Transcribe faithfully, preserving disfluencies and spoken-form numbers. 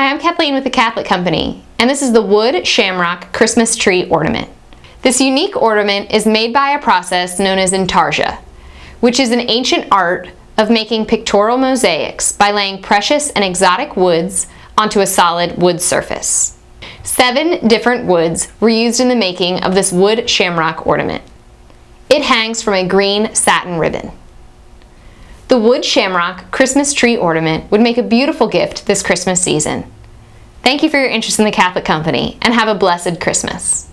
Hi, I'm Kathleen with The Catholic Company, and this is the Wood Shamrock Christmas Tree Ornament. This unique ornament is made by a process known as intarsia, which is an ancient art of making pictorial mosaics by laying precious and exotic woods onto a solid wood surface. Seven different woods were used in the making of this wood shamrock ornament. It hangs from a green satin ribbon. The wood shamrock Christmas tree ornament would make a beautiful gift this Christmas season. Thank you for your interest in the Catholic Company, and have a blessed Christmas.